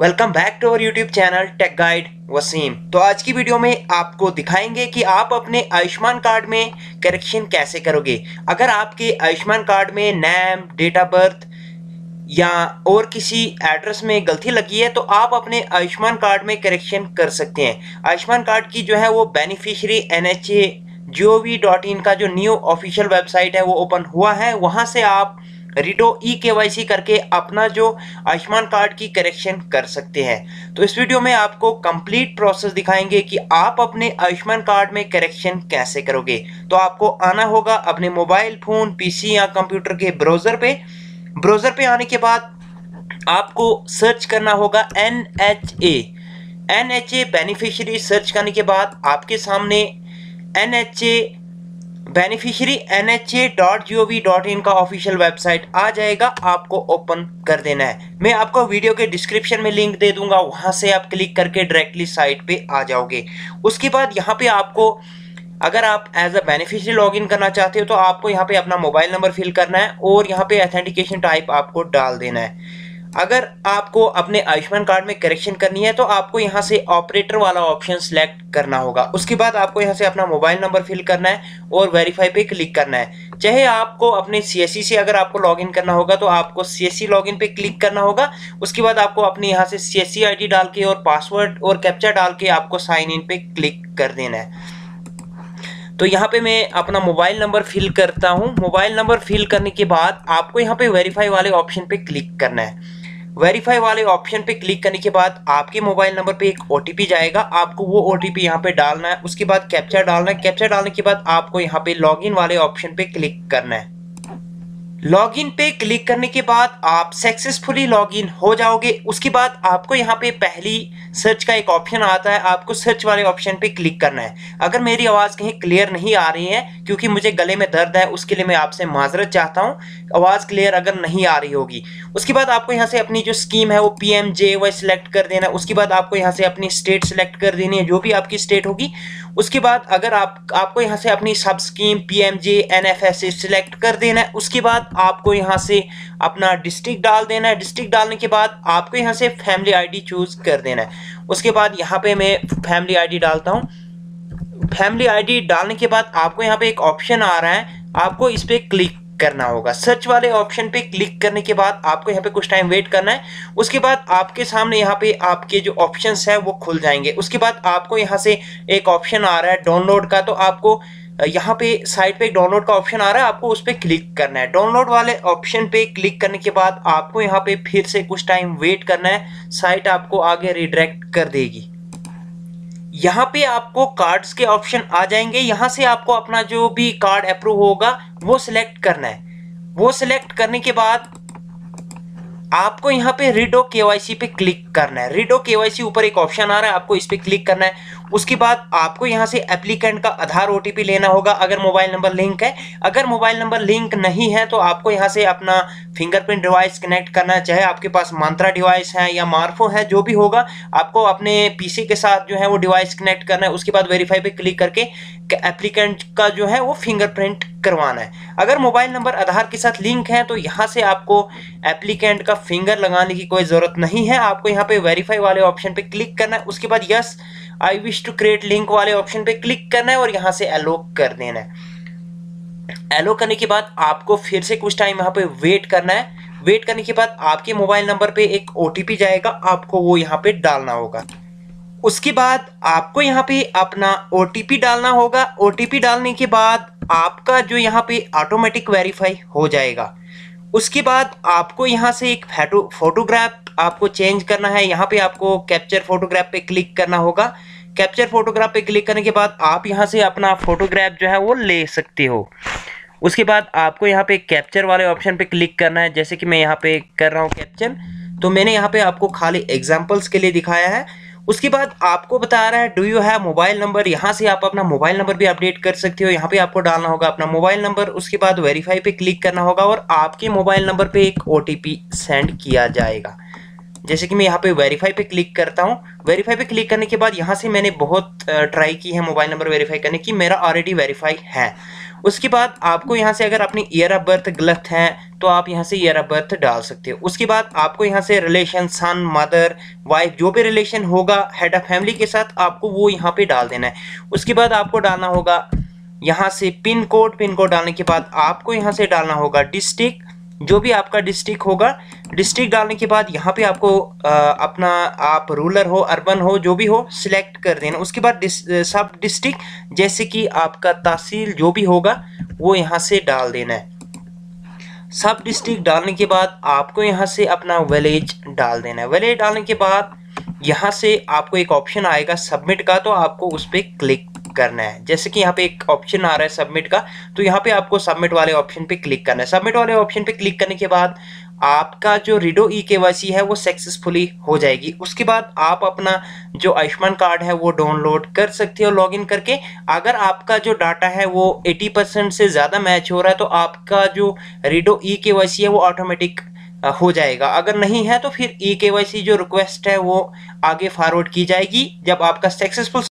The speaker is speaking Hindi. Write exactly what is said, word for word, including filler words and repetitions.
Welcome back to our YouTube channel tech guide Wasim. तो आज की वीडियो में आपको दिखाएंगे कि आप अपने आयुष्मान कार्ड में करेक्शन कैसे करोगे। अगर आपके आयुष्मान कार्ड में नेम, डेट ऑफ बर्थ या और किसी एड्रेस में गलती लगी है तो आप अपने आयुष्मान कार्ड में करेक्शन कर सकते हैं। आयुष्मान कार्ड की जो है वो beneficiary N H A dot G O V dot in का जो न्यू ऑफिशियल वेबसाइट है वो ओपन हुआ है। वहाँ से आप रिटो ई के वाई सी करके अपना जो आयुष्मान कार्ड की करेक्शन कर सकते हैं। तो इस वीडियो में आपको कंप्लीट प्रोसेस दिखाएंगे कि आप अपने आयुष्मान कार्ड में करेक्शन कैसे करोगे। तो आपको आना होगा अपने मोबाइल फ़ोन, पीसी या कंप्यूटर के ब्राउज़र पे। ब्राउज़र पे आने के बाद आपको सर्च करना होगा N H A N H A beneficiary. Search करने के बाद आपके सामने N H A beneficiary N H A dot G O V dot in का ऑफिशियल वेबसाइट आ जाएगा, आपको ओपन कर देना है। मैं आपको वीडियो के डिस्क्रिप्शन में लिंक दे दूंगा, वहां से आप क्लिक करके डायरेक्टली साइट पे आ जाओगे। उसके बाद यहां पे आपको, अगर आप एज अ बेनिफिशरी लॉगिन करना चाहते हो तो आपको यहां पे अपना मोबाइल नंबर फिल करना है और यहां पे ऑथेंटिकेशन टाइप आपको डाल देना है। अगर आपको अपने आयुष्मान कार्ड में करेक्शन करनी है तो आपको यहां से ऑपरेटर वाला ऑप्शन सेलेक्ट करना होगा। उसके बाद आपको यहां से अपना मोबाइल नंबर फिल करना है और वेरीफाई पे क्लिक करना है। चाहे आपको अपने सीएससी से अगर आपको लॉगिन करना होगा तो आपको सीएससी लॉगिन पे क्लिक करना होगा। उसके बाद आपको अपने यहां से सीएससी आईडी डाल के और पासवर्ड और कैप्चा डाल के आपको साइन इन पे क्लिक कर देना है। तो यहाँ पे मैं अपना मोबाइल नंबर फिल करता हूँ। मोबाइल नंबर फिल करने के बाद आपको यहाँ पे वेरीफाई वाले ऑप्शन पे क्लिक करना है। वेरीफाई वाले ऑप्शन पे क्लिक करने के बाद आपके मोबाइल नंबर पे एक ओटीपी जाएगा, आपको वो ओटीपी यहाँ पे डालना है। उसके बाद कैप्चा डालना है। कैप्चा डालने के बाद आपको यहाँ पे लॉगिन वाले ऑप्शन पे क्लिक करना है। लॉगिन पे क्लिक करने के बाद आप सक्सेसफुली लॉगिन हो जाओगे। उसके बाद आपको यहाँ पे पहली सर्च का एक ऑप्शन आता है, आपको सर्च वाले ऑप्शन पे क्लिक करना है। अगर मेरी आवाज़ कहीं क्लियर नहीं आ रही है, क्योंकि मुझे गले में दर्द है, उसके लिए मैं आपसे माजरत चाहता हूँ आवाज़ क्लियर अगर नहीं आ रही होगी। उसके बाद आपको यहाँ से अपनी जो स्कीम है वो पीएमजेवाई सिलेक्ट कर देना है। उसके बाद आपको यहाँ से अपनी स्टेट सिलेक्ट कर देनी है, जो भी आपकी स्टेट होगी। उसके बाद अगर आप आपको यहाँ से अपनी सब स्कीम पीएमजेएनएफएस सिलेक्ट कर देना है। उसके बाद आपको यहां से अपना डिस्ट्रिक्ट डाल देना है। डिस्ट्रिक्ट डालने के बाद आपको यहां से फैमिली आईडी चूज कर देना है। उसके बाद यहां पे मैं फैमिली आईडी डालता हूं। फैमिली आईडी डालने के बाद आपको यहां पे एक ऑप्शन आ रहा है, आपको इस पे क्लिक करना होगा। सर्च वाले ऑप्शन पे क्लिक करने के बाद आपको यहाँ पे कुछ टाइम वेट करना है। उसके बाद आपके सामने यहाँ पे आपके जो ऑप्शंस है वो खुल जाएंगे। उसके बाद आपको यहाँ से एक ऑप्शन आ रहा है डाउनलोड का, तो आपको यहाँ पे साइड पे एक डाउनलोड का ऑप्शन आ रहा है, आपको उस पर क्लिक करना है। डाउनलोड वाले ऑप्शन पे क्लिक करने के बाद आपको यहाँ पे फिर से कुछ टाइम वेट करना है, साइट आपको आगे रिडायरेक्ट कर देगी। यहाँ पे आपको कार्ड्स के ऑप्शन आ जाएंगे। यहाँ से आपको अपना जो भी कार्ड अप्रूव होगा वो सिलेक्ट करना है। वो सिलेक्ट करने के बाद आपको यहाँ पे रिडो केवाईसी पे क्लिक करना है। रिडो केवाईसी ऊपर एक ऑप्शन आ रहा है, आपको इस पे क्लिक करना है। उसके बाद आपको यहाँ से एप्लीकेंट का आधार ओटीपी लेना होगा, अगर मोबाइल नंबर लिंक है। अगर मोबाइल नंबर लिंक नहीं है तो आपको यहाँ से अपना फिंगरप्रिंट डिवाइस कनेक्ट करना है। चाहे आपके पास मंत्रा डिवाइस है या मार्फो है, जो भी होगा, आपको अपने पीसी के साथ जो है वो डिवाइस कनेक्ट करना है। उसके बाद वेरीफाई पे क्लिक करके एप्लीकेंट का जो है वो फिंगरप्रिंट करवाना है। अगर मोबाइल नंबर आधार के साथ लिंक है तो यहाँ से आपको एप्लीकेंट का फिंगर लगाने की कोई ज़रूरत नहीं है। आपको यहाँ पे वेरीफाई वाले ऑप्शन पे क्लिक करना है। उसके बाद yes I wish to create link वाले ऑप्शन पे क्लिक करना है और यहाँ से एलो कर देना है। एलो करने के बाद आपको फिर से कुछ टाइम यहाँ पे वेट करना है। वेट करने के बाद आपके मोबाइल नंबर पे एक ओटीपी जाएगा, आपको वो यहाँ पे डालना होगा। उसके बाद आपको यहाँ पे अपना ओटीपी डालना होगा। ओटीपी डालने के बाद आपका जो यहाँ पे ऑटोमेटिक वेरीफाई हो जाएगा। उसके बाद आपको यहाँ से एक फोटो फोटोग्राफ आपको चेंज करना है। यहाँ पे आपको कैप्चर फोटोग्राफ पे क्लिक करना होगा। कैप्चर फोटोग्राफ पे क्लिक करने के बाद आप यहाँ से अपना फोटोग्राफ जो है वो ले सकते हो। उसके बाद आपको यहाँ पे कैप्चर वाले ऑप्शन पे क्लिक करना है, जैसे कि मैं यहाँ पे कर रहा हूँ कैप्चर। तो मैंने यहाँ पे आपको खाली एग्जाम्पल्स के लिए दिखाया है। उसके बाद आपको बता रहा है do you have mobile number. यहाँ से आप अपना मोबाइल नंबर भी अपडेट कर सकते हो। यहाँ पे आपको डालना होगा अपना मोबाइल नंबर। उसके बाद वेरीफाई पे क्लिक करना होगा और आपके मोबाइल नंबर पे एक ओटीपी सेंड किया जाएगा। जैसे कि मैं यहाँ पे वेरीफाई पे क्लिक करता हूँ। वेरीफाई पे क्लिक करने के बाद यहाँ से मैंने बहुत ट्राई की है मोबाइल नंबर वेरीफाई करने की, मेरा ऑलरेडी वेरीफाई है। उसके बाद आपको यहाँ से अगर अपनी ईयर ऑफ बर्थ गलत है तो आप यहाँ से ईयर ऑफ बर्थ डाल सकते हो। उसके बाद आपको यहाँ से रिलेशन सन मदर वाइफ जो भी रिलेशन होगा हेड ऑफ फैमिली के साथ आपको वो यहाँ पे डाल देना है। उसके बाद आपको डालना होगा यहाँ से पिन कोड, पिन कोड डालने के बाद आपको यहाँ से डालना होगा डिस्ट्रिक्ट, जो भी आपका डिस्ट्रिक्ट होगा। डिस्ट्रिक्ट डालने के बाद यहाँ पे आपको आ, अपना आप रूरल हो अर्बन हो जो भी हो सिलेक्ट कर देना। उसके बाद डिस, सब डिस्ट्रिक्ट जैसे कि आपका तहसील जो भी होगा वो यहाँ से डाल देना है। सब डिस्ट्रिक्ट डालने के बाद आपको यहाँ से अपना विलेज डाल देना है। विलेज डालने के बाद यहाँ से आपको एक ऑप्शन आएगा सबमिट का, तो आपको उस पर क्लिक करना है। जैसे कि यहाँ पे एक ऑप्शन आ रहा है सबमिट का, तो यहाँ पे आपको सबमिट वाले ऑप्शन पे क्लिक करना है। सबमिट वाले ऑप्शन पे क्लिक करने के बाद आपका जो रिडो ई केवाईसी है वो सक्सेसफुली हो जाएगी। उसके बाद आप अपना जो आयुष्मान कार्ड है वो डाउनलोड कर सकते हो लॉगिन करके। अगर आपका जो डाटा है वो अस्सी परसेंट से ज़्यादा मैच हो रहा है तो आपका जो रिडो ई केवाईसी है वो ऑटोमेटिक हो जाएगा। अगर नहीं है तो फिर ई केवाईसी जो रिक्वेस्ट है वो आगे फॉरवर्ड की जाएगी। जब आपका सक्सेसफुल